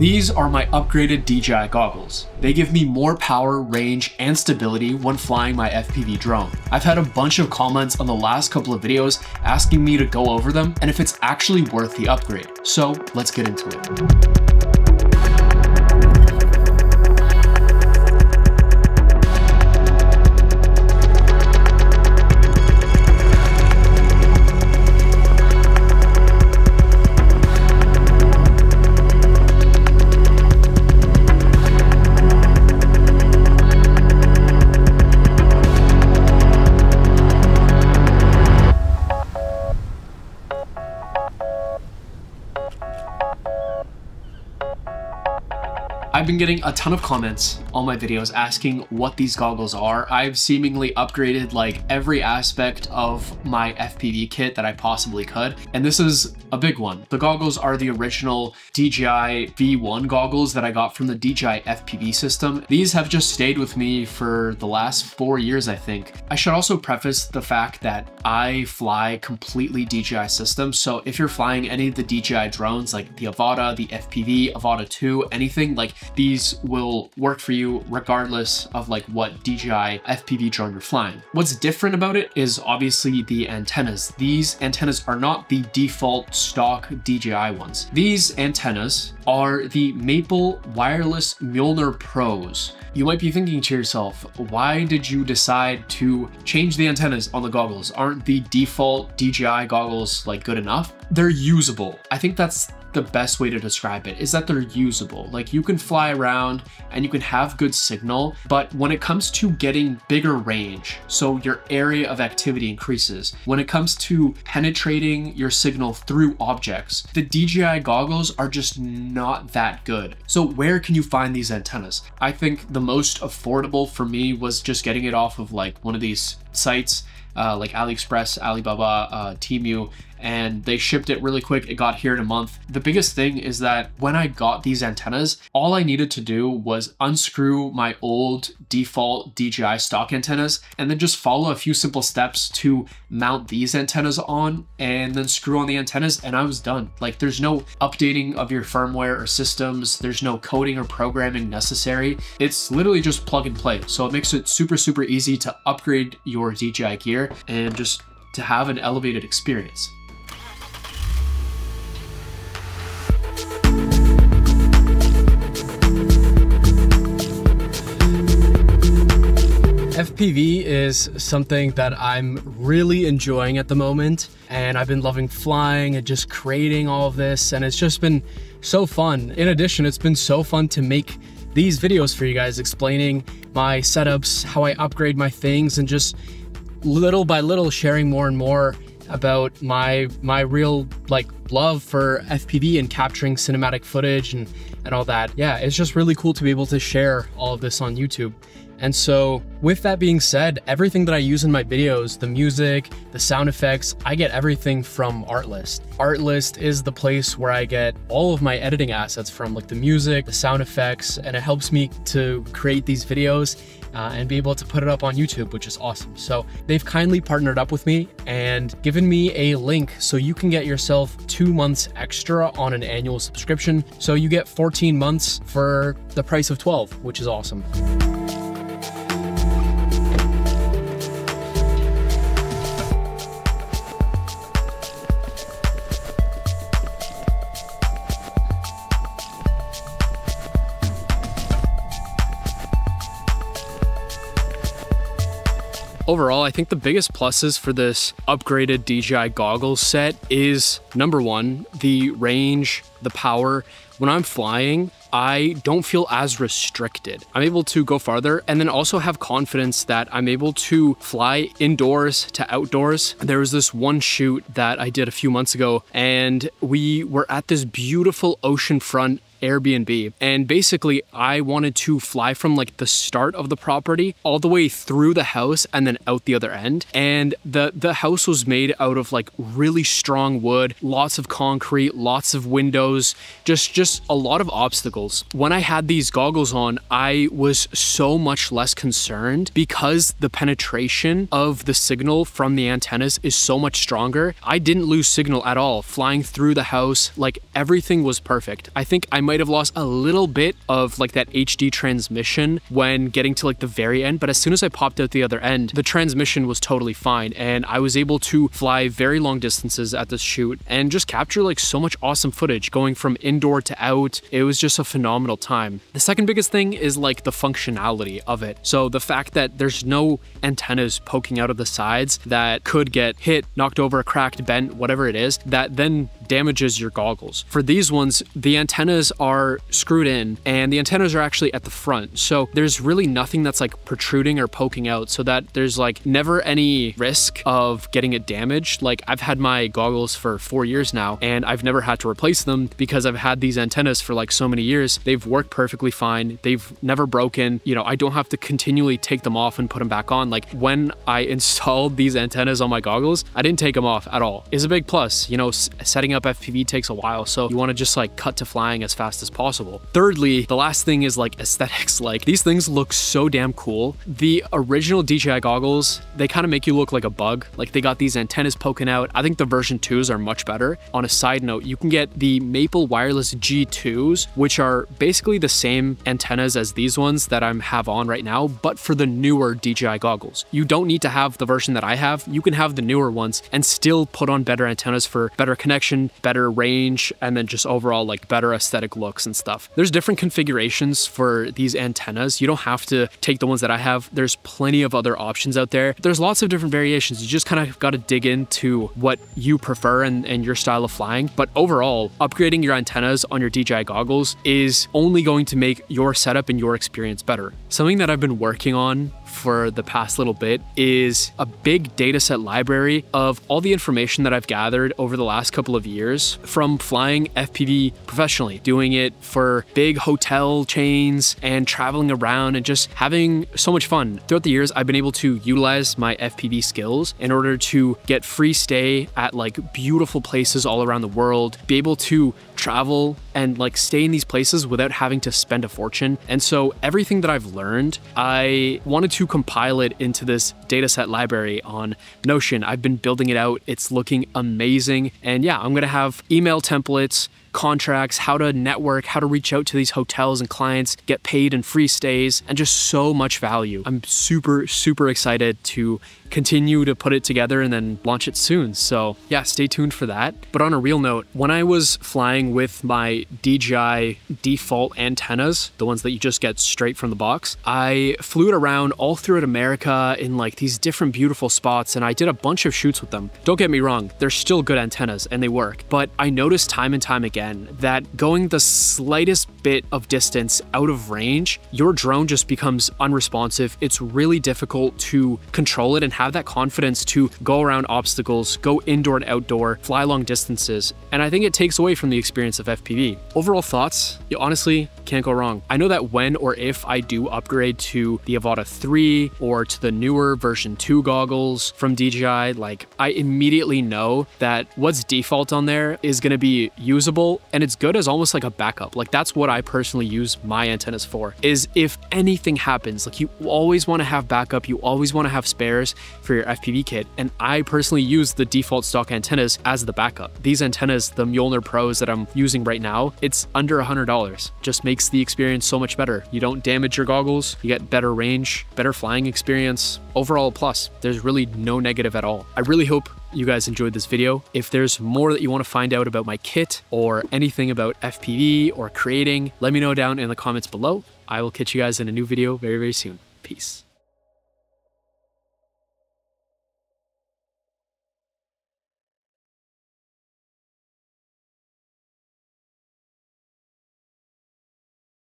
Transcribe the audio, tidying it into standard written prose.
These are my upgraded DJI goggles. They give me more power, range, and stability when flying my FPV drone. I've had a bunch of comments on the last couple of videos asking me to go over them and if it's actually worth the upgrade. So let's get into it. I've been getting a ton of comments on my videos asking what these goggles are. I've seemingly upgraded like every aspect of my FPV kit that I possibly could, and this is a big one. The goggles are the original DJI V1 goggles that I got from the DJI FPV system. These have just stayed with me for the last 4 years, I think. I should also preface the fact that I fly completely DJI systems, so if you're flying any of the DJI drones like the Avata, the FPV, Avata 2, anything, like these will work for you regardless of like what DJI FPV drone you're flying. What's different about it is obviously the antennas. These antennas are not the default stock DJI ones. These antennas are the Maple Wireless Mjolnir Pros. You might be thinking to yourself, why did you decide to change the antennas on the goggles? Aren't the default DJI goggles like good enough? They're usable. I think that's the best way to describe it, is that they're usable. Like you can fly around and you can have good signal, but when it comes to getting bigger range, so your area of activity increases, when it comes to penetrating your signal through objects, the DJI goggles are just not that good. So where can you find these antennas? I think the most affordable for me was just getting it off of like one of these sites like AliExpress, Alibaba, Temu, and they shipped it really quick. It got here in a month. The biggest thing is that when I got these antennas, all I needed to do was unscrew my old default DJI stock antennas and then just follow a few simple steps to mount these antennas on and then screw on the antennas, and I was done. Like there's no updating of your firmware or systems. There's no coding or programming necessary. It's literally just plug and play. So it makes it super, super easy to upgrade your DJI gear and just to have an elevated experience. FPV is something that I'm really enjoying at the moment, and I've been loving flying and just creating all of this, and it's just been so fun. In addition, it's been so fun to make these videos for you guys explaining my setups, how I upgrade my things, and just little by little sharing more and more about my real like love for FPV and capturing cinematic footage and all that. Yeah, it's just really cool to be able to share all of this on YouTube. And so with that being said, everything that I use in my videos, the music, the sound effects, I get everything from Artlist. Artlist is the place where I get all of my editing assets from, like the music, the sound effects, and it helps me to create these videos and be able to put it up on YouTube, which is awesome. So they've kindly partnered up with me and given me a link so you can get yourself 2 months extra on an annual subscription. So you get 14 months for the price of 12, which is awesome. Overall, I think the biggest pluses for this upgraded DJI goggles set is, number one, the range, the power. When I'm flying, I don't feel as restricted. I'm able to go farther and then also have confidence that I'm able to fly indoors to outdoors. There was this one shoot that I did a few months ago, and we were at this beautiful oceanfront Airbnb, and basically I wanted to fly from like the start of the property all the way through the house and then out the other end. And the house was made out of like really strong wood, lots of concrete, lots of windows, just a lot of obstacles. When I had these goggles on, I was so much less concerned because the penetration of the signal from the antennas is so much stronger. I didn't lose signal at all flying through the house. Like everything was perfect. I think I might have lost a little bit of like that HD transmission when getting to like the very end, but as soon as I popped out the other end, the transmission was totally fine and I was able to fly very long distances at this shoot and just capture like so much awesome footage going from indoor to out. It was just a phenomenal time. The second biggest thing is like the functionality of it. So the fact that there's no antennas poking out of the sides that could get hit, knocked over, cracked, bent, whatever it is, that then damages your goggles. For these ones, the antennas are screwed in and the antennas are actually at the front. So there's really nothing that's like protruding or poking out, so that there's like never any risk of getting it damaged. Like I've had my goggles for 4 years now and I've never had to replace them because I've had these antennas for like so many years. They've worked perfectly fine. They've never broken. You know, I don't have to continually take them off and put them back on. Like when I installed these antennas on my goggles, I didn't take them off at all. It's a big plus. You know, setting up FPV takes a while, so you want to just like cut to flying as fast as possible. Thirdly, the last thing is like aesthetics. Like these things look so damn cool. The original DJI goggles, they kind of make you look like a bug. Like they got these antennas poking out. I think the version 2s are much better. On a side note, you can get the Maple Wireless G2s, which are basically the same antennas as these ones that I have on right now, but for the newer DJI goggles. You don't need to have the version that I have. You can have the newer ones and still put on better antennas for better connection, better range, and then just overall like better aesthetic looks and stuff. There's different configurations for these antennas. You don't have to take the ones that I have. There's plenty of other options out there. There's lots of different variations. You just kind of got to dig into what you prefer and your style of flying. But overall, upgrading your antennas on your DJI goggles is only going to make your setup and your experience better. Something that I've been working on for the past little bit is a big dataset library of all the information that I've gathered over the last couple of years from flying FPV professionally, doing it for big hotel chains and traveling around and just having so much fun. Throughout the years, I've been able to utilize my FPV skills in order to get free stay at like beautiful places all around the world, be able to travel and like stay in these places without having to spend a fortune. And so everything that I've learned, I wanted to compile it into this dataset library on Notion. I've been building it out. It's looking amazing. And yeah, I'm gonna have email templates, contracts, how to network, how to reach out to these hotels and clients, get paid and free stays, and just so much value. I'm super, super excited to continue to put it together and then launch it soon. So yeah, stay tuned for that. But on a real note, when I was flying with my DJI default antennas, the ones that you just get straight from the box, I flew it around all throughout America in like these different beautiful spots, and I did a bunch of shoots with them. Don't get me wrong, they're still good antennas and they work, but I noticed time and time again that going the slightest bit of distance out of range, your drone just becomes unresponsive. It's really difficult to control it and have that confidence to go around obstacles, go indoor and outdoor, fly long distances. And I think it takes away from the experience of FPV. Overall thoughts, you honestly can't go wrong. I know that when or if I do upgrade to the Avata 3 or to the newer version 2 goggles from DJI, like I immediately know that what's default on there is going to be usable and it's good as almost like a backup. Like that's what I personally use my antennas for, is if anything happens, like you always want to have backup, you always want to have spares for your FPV kit. And I personally use the default stock antennas as the backup. These antennas, the Mjolnir Pros that I'm using right now, it's under $100. Just makes the experience so much better. You don't damage your goggles, you get better range, better flying experience. Overall plus, there's really no negative at all. I really hope you guys enjoyed this video. If there's more that you want to find out about my kit or anything about FPV or creating, let me know down in the comments below. I will catch you guys in a new video very, very soon. Peace.